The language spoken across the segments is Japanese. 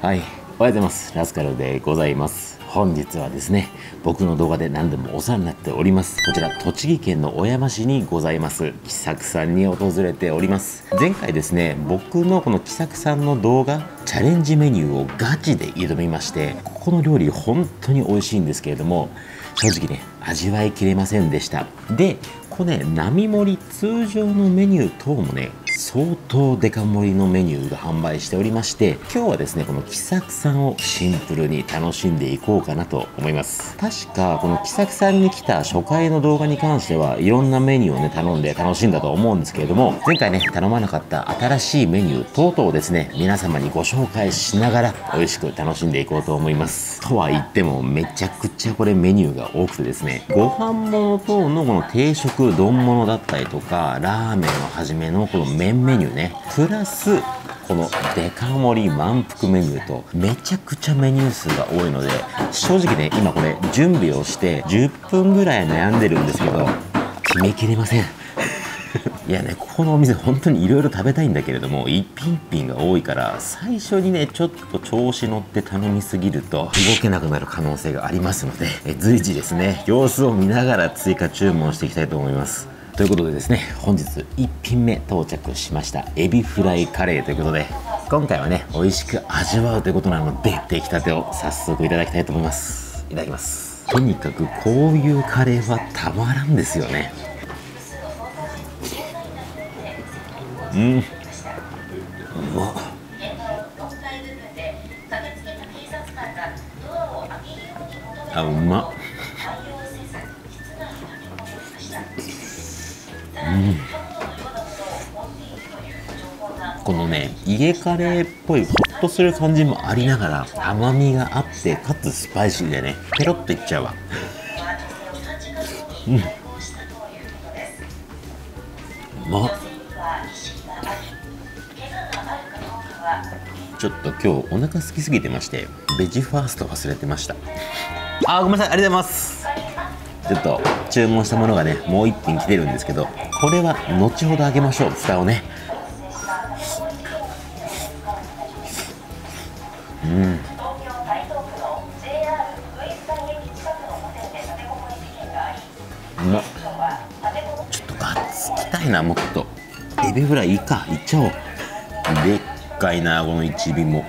はい、おはようございます。ラスカルでございます。本日はですね、僕の動画で何度もお世話になっております、こちら栃木県の小山市にございます喜作さんに訪れております。前回ですね、僕のこの喜作さんの動画チャレンジメニューをガチで挑みまして、ここの料理本当に美味しいんですけれども、正直ね味わいきれませんでした。でこれね、並盛り通常のメニュー等もね相当デカ盛りのメニューが販売しておりまして、今日はですねこの喜作さんをシンプルに楽しんでいこうかなと思います。確かこの喜作さんに来た初回の動画に関してはいろんなメニューをね頼んで楽しんだと思うんですけれども、前回ね頼まなかった新しいメニュー等々をですね皆様にご紹介しながら美味しく楽しんでいこうと思います。とは言ってもめちゃくちゃこれメニューが多くてですね、ご飯物等のこの定食丼物だったりとかラーメンをはじめのこのメニューね、プラスこのデカ盛り満腹メニューとめちゃくちゃメニュー数が多いので、正直ね今これ準備をして10分ぐらい悩んでるんですけど決めきれませんいやね、ここのお店本当にいろいろ食べたいんだけれども、一品一品が多いから最初にねちょっと調子乗って頼みすぎると動けなくなる可能性がありますので、随時ですね様子を見ながら追加注文していきたいと思います。ということでですね、本日1品目到着しましたエビフライカレーということで、今回はね美味しく味わうということなので出来たてを早速いただきたいと思います。いただきます。とにかくこういうカレーはたまらんですよね。うまっ。あ、うまっ。このね家カレーっぽいホッとする感じもありながら甘みがあってかつスパイシーでねペロッといっちゃうわ。うまっ。ちょっと今日お腹空きすぎてましてベジファースト忘れてました。あー、ごめんなさい。ありがとうございます。ちょっと注文したものがねもう1品来てるんですけど、これは後ほどあげましょう、蓋をね。ちょっとがっつきたいな、もっとエビフライいいか、いっちゃおう。でっかいなこの一尾も。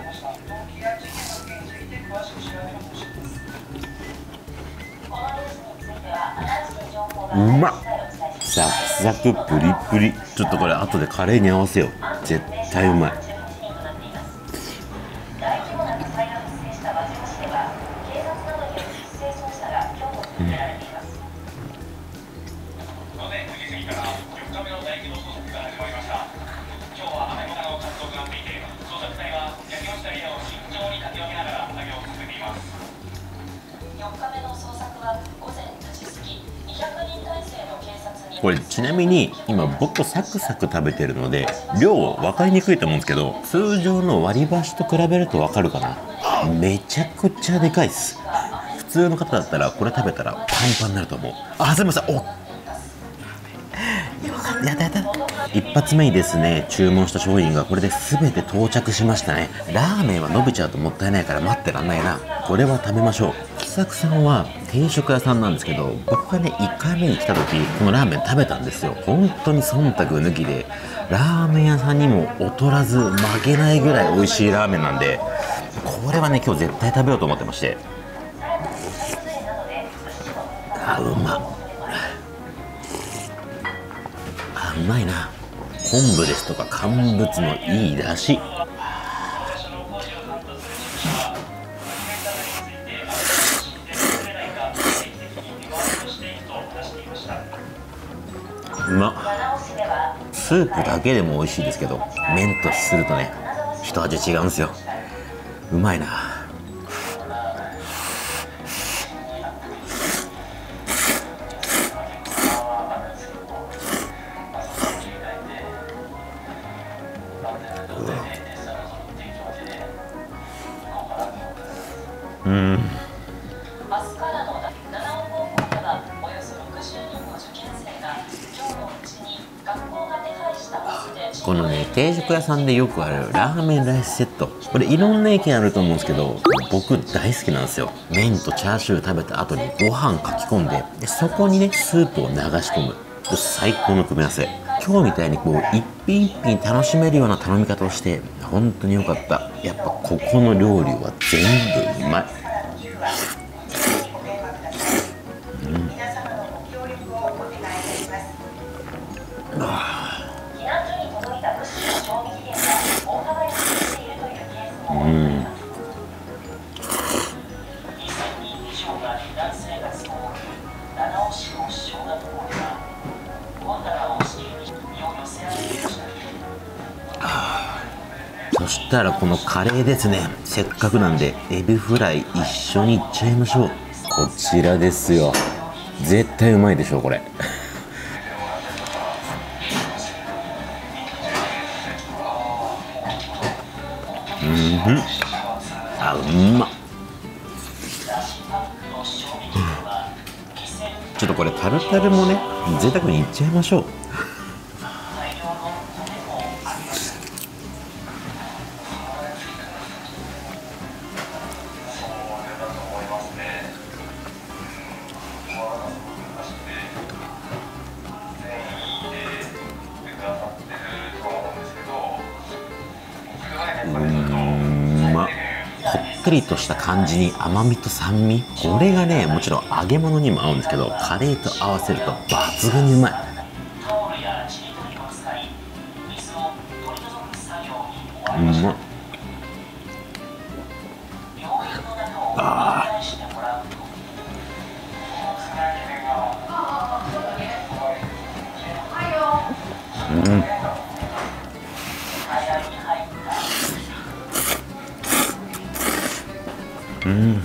うまっ。ザクザクプリプリ。ちょっとこれ後でカレーに合わせよう、絶対うまい。これちなみに今僕サクサク食べてるので量分かりにくいと思うんですけど、通常の割り箸と比べると分かるかな。めちゃくちゃでかいです。普通の方だったらこれ食べたらパンパンになると思う。あ、すいません。およかった。やったやった。一発目にですね注文した商品がこれで全て到着しましたね。ラーメンは伸びちゃうともったいないから待ってらんないな。これは食べましょう。喜作さんは定食屋さんなんですけど、僕がね1回目に来た時このラーメン食べたんですよ。本当に忖度抜きでラーメン屋さんにも劣らず負けないぐらい美味しいラーメンなんで、これはね今日絶対食べようと思ってまして。あ、うまっ。あ、うまいな。昆布ですとか乾物のいいだし。うまっ。スープだけでも美味しいですけど麺とするとね一味違うんですよ。うまいな。このね、定食屋さんでよくあるラーメンライスセット、これいろんな意見あると思うんですけど、僕大好きなんですよ。麺とチャーシュー食べた後にご飯かき込んで、でそこにねスープを流し込む、最高の組み合わせ。今日みたいにこう一品一品楽しめるような頼み方をして、本当に良かった。やっぱここの料理は全部うまい。そしたらこのカレーですね。せっかくなんでエビフライ一緒にいっちゃいましょう。こちらですよ。絶対うまいでしょこれ。うん、あ、うまっ。ちょっとこれタルタルもね、贅沢にいっちゃいましょう。しっとりとした感じに甘みと酸味、これがね、もちろん揚げ物にも合うんですけど、カレーと合わせると抜群にうまい。うまっ。あー、うん。うん、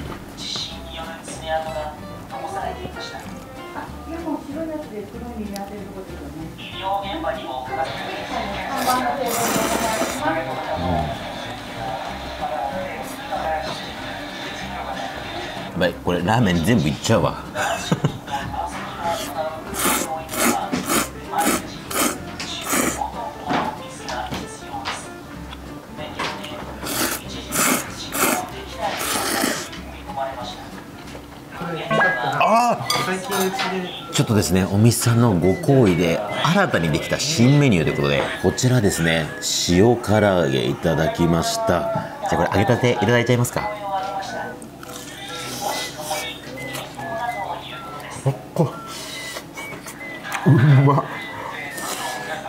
これラーメン全部いっちゃうわ。ちょっとですね、お店さんのご好意で新たにできた新メニューということで、こちらですね、塩唐揚げいただきました。じゃあこれ揚げたていただいちゃいますか。うまっ。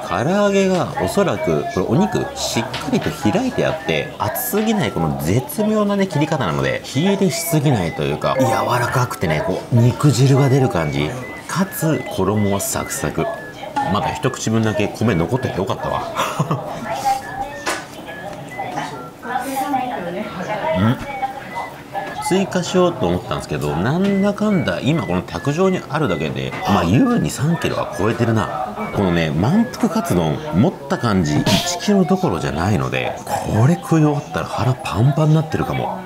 唐揚げがおそらくこれお肉しっかりと開いてあって、厚すぎないこの絶妙なね切り方なので、火入れしすぎないというか、柔らかくてね、こう肉汁が出る感じ、かつ衣はサクサク。まだ一口分だけ米残っててよかったわ。追加しようと思ったんですけど、なんだかんだ今この卓上にあるだけで、まあ優に3キロは超えてるな。このね満腹カツ丼持った感じ1キロどころじゃないので、これ食い終わったら腹パンパンになってるかも。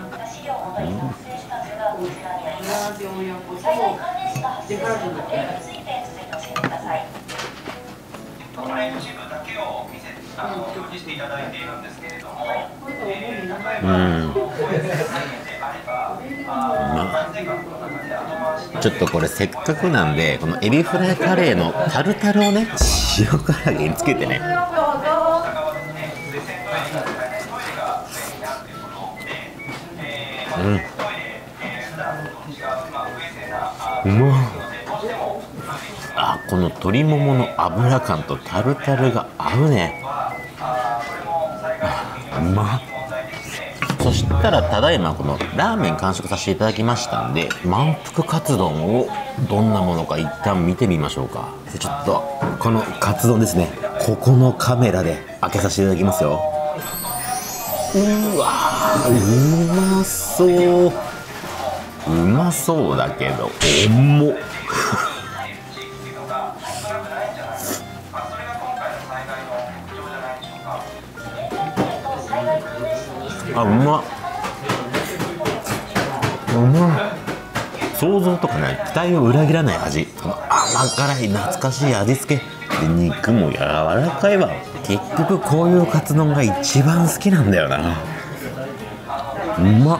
ちょっとこれせっかくなんで、このエビフライカレーのタルタルをね塩唐揚げにつけてね。うん、うまっ。あ、この鶏ももの脂感とタルタルが合うね。うまっ。そしたらただいまこのラーメン完食させていただきましたんで、満腹カツ丼をどんなものか一旦見てみましょうか。ちょっとこのカツ丼ですね、ここのカメラで開けさせていただきますよ。うわー、うまそう。うまそうだけど重っ。あ、うまっ。うまい。想像とかね、期待を裏切らない味、甘辛い懐かしい味付け、肉も柔らかいわ。結局こういうカツ丼が一番好きなんだよな。うまっ。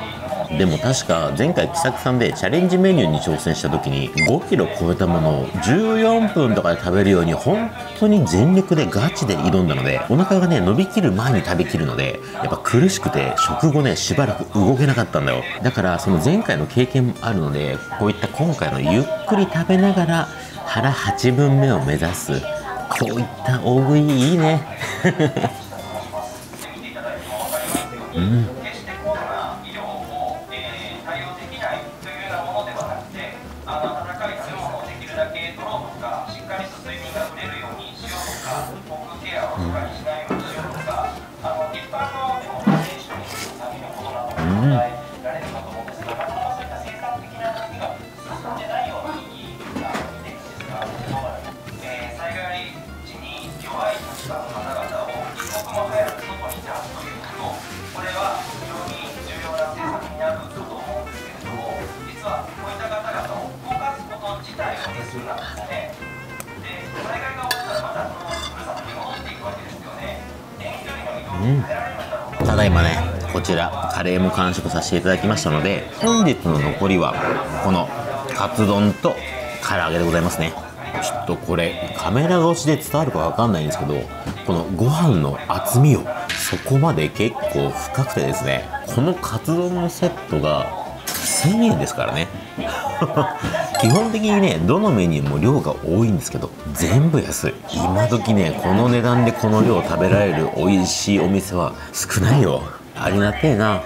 でも確か前回喜作さんでチャレンジメニューに挑戦した時に5キロ超えたものを14分とかで食べるように本当に全力でガチで挑んだので、お腹がね伸びきる前に食べきるのでやっぱ苦しくて食後ねしばらく動けなかったんだよ。だからその前回の経験もあるので、こういった今回のゆっくり食べながら腹8分目を目指す、こういった大食いいいねうん、ただいまね、こちらカレーも完食させていただきましたので、本日の残りはこのカツ丼と唐揚げでございますね。ちょっとこれカメラ越しで伝わるかわかんないんですけど、このご飯の厚みをそこまで結構深くてですね、このカツ丼のセットが1000円ですからね基本的にね、どのメニューも量が多いんですけど全部安い。今時ね、この値段でこの量食べられる美味しいお店は少ないよ。ありがてえな。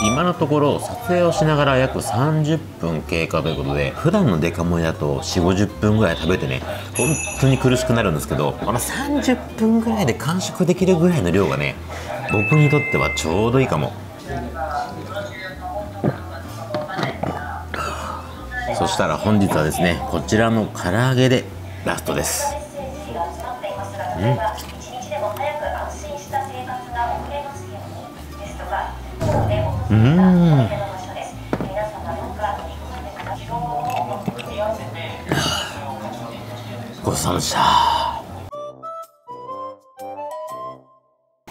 今のところ撮影をしながら約30分経過ということで、普段のデカ盛りだと 40,50 分ぐらい食べてね本当に苦しくなるんですけど、この30分ぐらいで完食できるぐらいの量がね僕にとってはちょうどいいかも。そしたら本日はですね、こちらの唐揚げでラストです。ごちそうさまでした。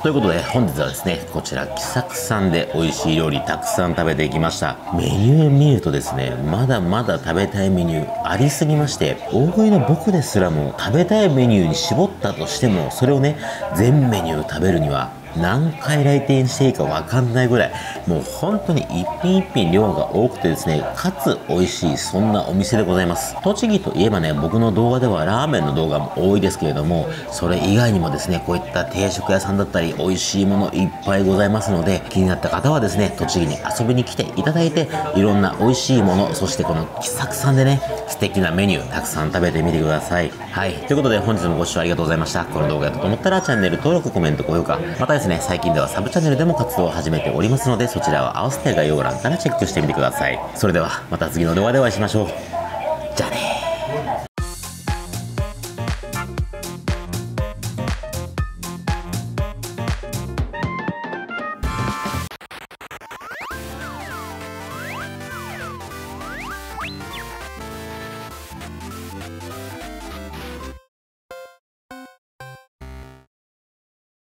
ということで本日はですね、こちら喜作さんで美味しい料理たくさん食べていきました。メニュー見るとですね、まだまだ食べたいメニューありすぎまして、大食いの僕ですらも食べたいメニューに絞ったとしても、それをね全メニュー食べるには何回来店していいか分かんないぐらい、もう本当に一品一品量が多くてですね、かつ美味しい、そんなお店でございます。栃木といえばね、僕の動画ではラーメンの動画も多いですけれども、それ以外にもですねこういった定食屋さんだったり美味しいものいっぱいございますので、気になった方はですね栃木に遊びに来ていただいて、いろんな美味しいもの、そしてこの喜作さんでね素敵なメニューたくさん食べてみてください。はい、ということで本日もご視聴ありがとうございました。この動画やったと思ったらチャンネル登録、コメント、高評価、またですね最近ではサブチャンネルでも活動を始めておりますので、そちらは合わせて概要欄からチェックしてみてください。それではまた次の動画でお会いしましょう。じゃあね。